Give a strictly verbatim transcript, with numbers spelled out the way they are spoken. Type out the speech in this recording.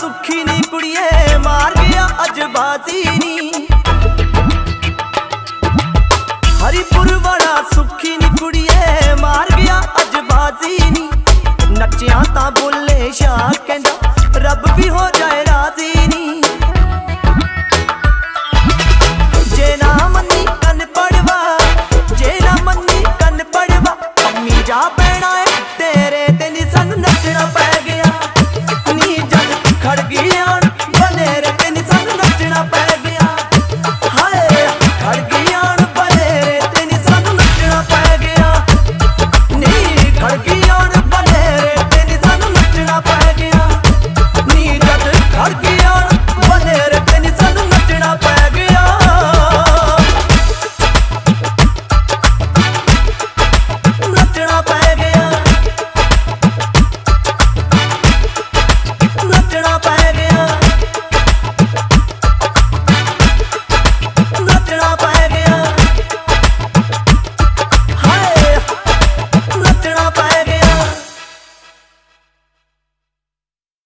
सुखी नी कुड़िए मार गया अजबाती नी हरिपुर वाला सुखी नी कुड़िए मार गया अजबाती नी नचिया ता बोले शाह कहंदा रब भी हो।